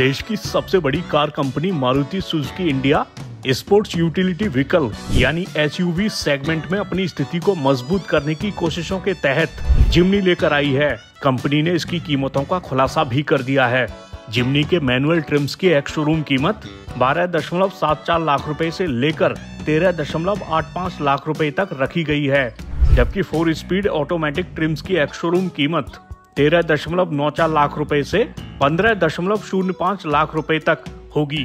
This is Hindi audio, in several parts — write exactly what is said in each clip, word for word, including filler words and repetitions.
देश की सबसे बड़ी car company Maruti Suzuki India sports utility vehicle यानी एसयूवी सेगमेंट में अपनी स्थिति को मजबूत करने की कोशिशों के तहत जिम्नी लेकर आई है। कंपनी ने इसकी कीमतों का खुलासा भी कर दिया है। जिम्नी के मैनुअल ट्रिम्स की एक्स शोरूम कीमत बारह दशमलव सात चार लाख रुपए से लेकर तेरह दशमलव आठ पाँच लाख रुपए तक रखी गई है, जबकि फोर स्पीड ऑटोमेटिक ट्रिम्स की एक्स शोरूम कीमत तेरह दशमलव नौ चार लाख रुपए से पंद्रह दशमलव शून्य पाँच लाख रुपए तक होगी।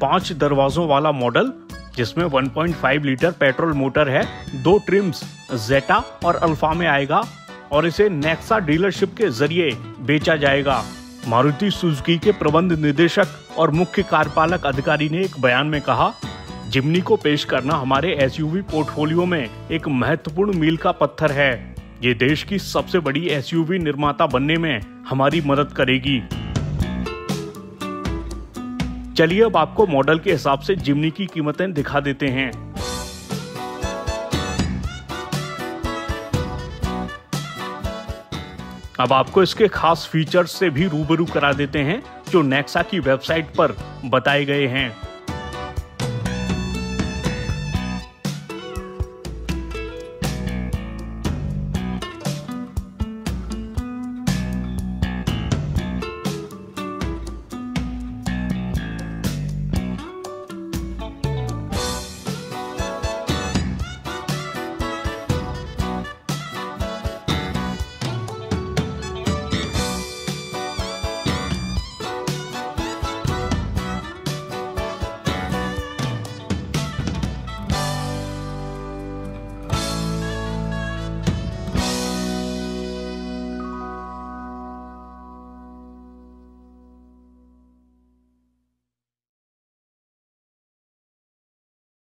पांच दरवाजों वाला मॉडल जिसमें एक पॉइंट पाँच लीटर पेट्रोल मोटर है, दो ट्रिम्स जेटा और अल्फा में आएगा और इसे नेक्सा डीलरशिप के जरिए बेचा जाएगा। मारुति सुजुकी के प्रबंध निदेशक और मुख्य कार्यपालक अधिकारी ने एक बयान में कहा, जिम्नी को पेश करना हमारे एसयूवी पोर्टफोलियो में एक महत्वपूर्ण मील का पत्थर है। ये देश की सबसे बड़ी एसयूवी निर्माता बनने में हमारी मदद करेगी। चलिए अब आपको मॉडल के हिसाब से जिम्नी की कीमतें दिखा देते हैं। अब आपको इसके खास फीचर्स से भी रूबरू करा देते हैं जो नेक्सा की वेबसाइट पर बताए गए हैं।